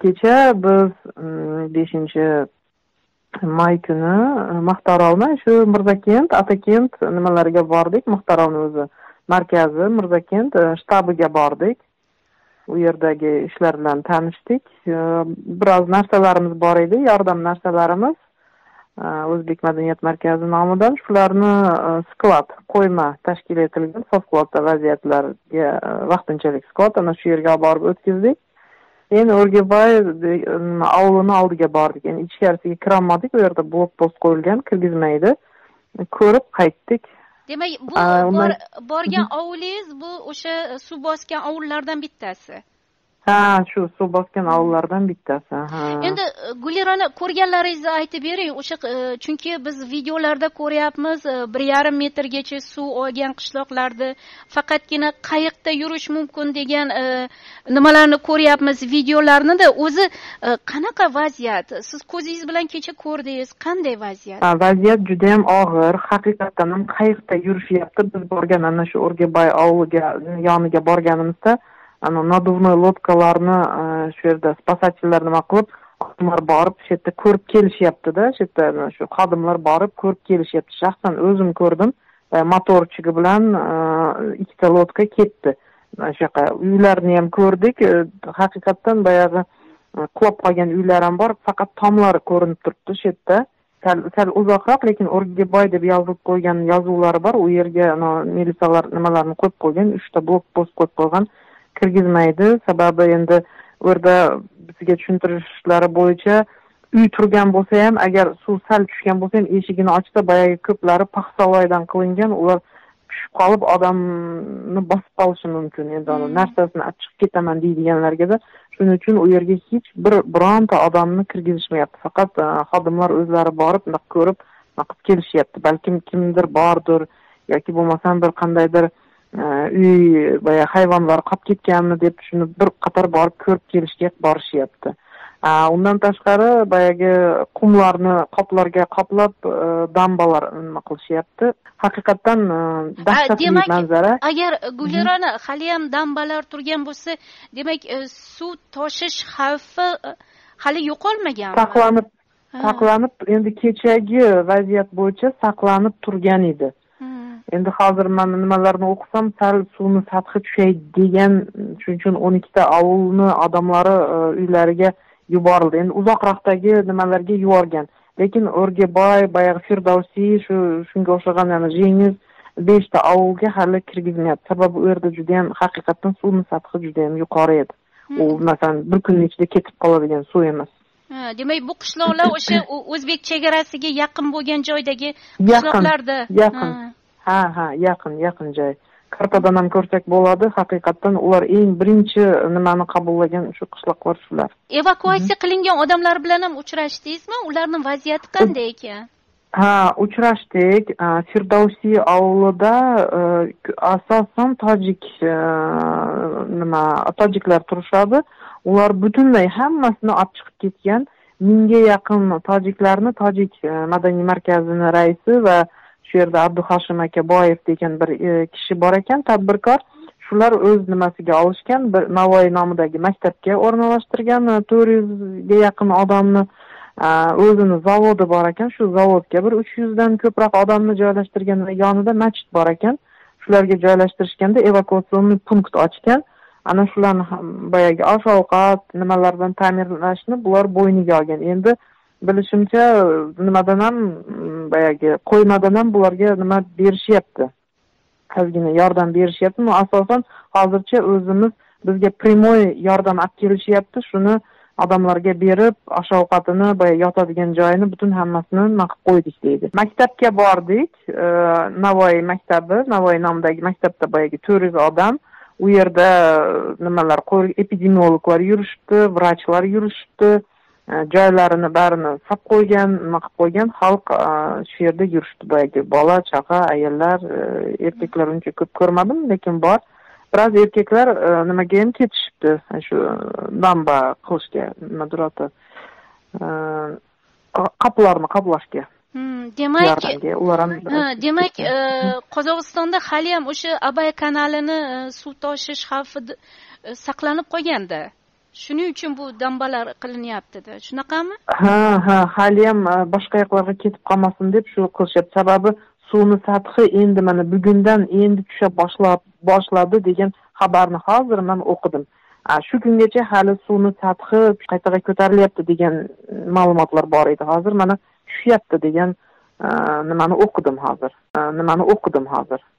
Kecha biz 5-may kuni Maqtarolni shu Mirzakent, Atakent nimalarga bordik. Maqtarolni o'zi markazi Mirzakent shtabiga bordik. U yerdagi ishlar bilan tanishdik. Biroz narsalarimiz bor edi, yordam narsalarimiz. O'zbek madaniyat markazi nomidan shularni sklad qo'yma tashkil etilgan favqulodda vaziyatlarga vaqtinchalik sklad ana shu yerga borib o'tkazdik. Endi Orgebay avlini oldiga bordik. Endi ichkarisiga kiramadik. U yerda blokpost qo'yilgan, kirgizmaydi. Ko'rib qaytdik. Demak, bu borgan ovulingiz bu o'sha suv bosgan ovullardan bittasi. Ha, shu suv bosgan ovullardan bittasi. Endi Gulirani ko'rganlaringizni aytib bering. O'sha chunki biz videolarda ko'ryapmiz, 1,5 metrgacha suv olgan qishloqlarda faqatgina qayiqda yurish mumkin degan nimalarni ko'ryapmiz, videolarni-da. O'zi qanaqa vaziyat? Siz ko'zingiz bilan kecha ko'rdingiz, qanday vaziyat? Ha, vaziyat juda ham og'ir. Haqiqatan ham qayiqda yurishyapti. Biz borgan ana shu Orgebay ovuliga yoniga borganimizda ana naduvnoy lodkalarni shu yerda spasatchilar nima qilib, odamlar borib shu yerda ko'rib kelishyapti-da, shu yerda shu xodimlar borib ko'rib kelishyapti. Shaxsan o'zim ko'rdim, motorchigi bilan ikkita lodka ketdi. O'shaqa uylarni ham ko'rdik. Haqiqatan bayog'i qulab qolgan uylar ham bor, faqat tomlari ko'rinib turibdi shu yerda. Sal uzoqroq, lekin Orgeboy deb yozib qo'ygan yozuvlari bor. U yerga ana militsiyalar nimalarni qo'yib qo'ygan, 3ta blok post qo'yib qo'ygan. Kirgizmaydi. Sababi endi orada bizga tushuntirishlari bo'yicha uy turgan bo'lsa ham, agar suv sal tushgan bo'lsa ham eshigini ochsa, boyagi ko'plari paxsaloydan qilingan, ular tushib qolib odamni bosib qolishi mumkin. Endi uni narsasini chiqib ketaman deydiganlarga-da, shuning uchun u yerga hech bir bironta odamni kirgizishmayapti. Faqat xodimlar o'zlari borib, naq ko'rib, naqib kelishyapti. Balkim kimdir bordir yoki bo'lmasam bir qandaydir uy boya hayvonlar qolib ketganmi deb shuni bir qator borib ko'rib kelishga borishyapti. Undan tashqari boyagi qumlarni qoplarga qoplab dambalar nima qilishyapti. Haqiqatan dahshatli manzara. Agar Gulirona hali ham dambalar turgan bo'lsa, demak suv toshish xavfi hali yo'qolmagan. Saqlanib endi kechagi vaziyat bo'yicha saqlanib turgan edi. Endi hozir men nimalarni o'qisam, sal suvni sathi tushaydi degan, shuning uchun 12 ta ovulni odamlari uylariga yuborildi. Endi uzoqroqdagi nimalarga yuborgan. Lekin Orgeboy, boyaq Firdavsiy, shunga o'xshagan yana Jengiz 5 ta ovulga hali kirgizmayapti. Sababi u yerda juda ham haqiqatan suvni sathi juda ham yuqori edi. U masalan bir kunning ichida ketib qoladigan suv emas. Demak, bu qishloqlar o'sha O'zbek chegarasiga yaqin bo'lgan joydagi qishloqlarda. Yaqin. Yaqin joy. Kartadan ham ko'rsak bo'ladi. Haqiqatan ular eng birinchi nimani qabullagan shu qishloqlar shular. Evakuatsiya qilingan odamlar bilan ham uchrashdingizmi? Ularning vaziyati qanday ekan? Ha, uchrashdik. Firdavsiy ovulida asosan tojiklar turishadi. Ular butunlay hammasini olib chiqib ketgan. 1000ga yaqin tojiklarni tojik madaniy markazining raisi va shu yerda Abduhashim Akaboyev degan bir kishi bor ekan, tadbirkor. Shular o'z nimasiga olishgan, bir Navoiy nomidagi maktabga o'rnalashtirgan 400 ga yaqin odamni, o'zini zavodi bor ekan, shu zavodga bir 300 dan ko'proq odamni joylashtirgan va yonida masjid bor ekan. Shularga joylashtirishganda evakuatsion punkt ochgan. Ana shularni boyagi osh-ovqat nimalardan ta'minlashni bular bo'yniga olgan. Endi bilishimcha nimadan ham boyagi qo'ymadan ham bularga nima berishyapti, ozgina yordam berishyapti. Asosan hozircha o'zimiz bizga primoy yordam olib kelishyapti. Shuni odamlarga berib, osh-ovqatini, yotadigan joyini butun hammasini nima qilib qo'ydik deydi. Maktabga bordik, Navoiy maktabi, Navoiy nomidagi maktabda boyagi 400 odam. U yerda nimalar, epidemiologlar yurishibdi, vrachlar yurishibdi. Joylarini barini sab qo'ygan, nima qilib qo'ygan, xalq shu yerda yurishdi. Boyagi bola, chaqa, ayollar, erkaklar uncha ko'p ko'rmadim, lekin bor. Biroz erkaklar nimaga ham ketishibdi, shu damba qilishga, madrata qaplarni qaplashga. Demak, Qozog'istonda hali ham o'sha Abay kanalini suv toshish xavfi saqlanib qolganda. Şunu için bu dambalar kılını yaptı da. Şunaka mı? Ha, haliyem başka yaklarına ketip kalmasın deyip şu kılışıp. Sababı suyunu satıqı endi bana bugünden endi tüşe başladı degen habarını hazır ben okudum. Şu güngece hali suyunu satıqı qaytağa ko'tarilyapti degen malumatlar bor edi. Hazır bana tüşyapti degen nimani okudum hazır.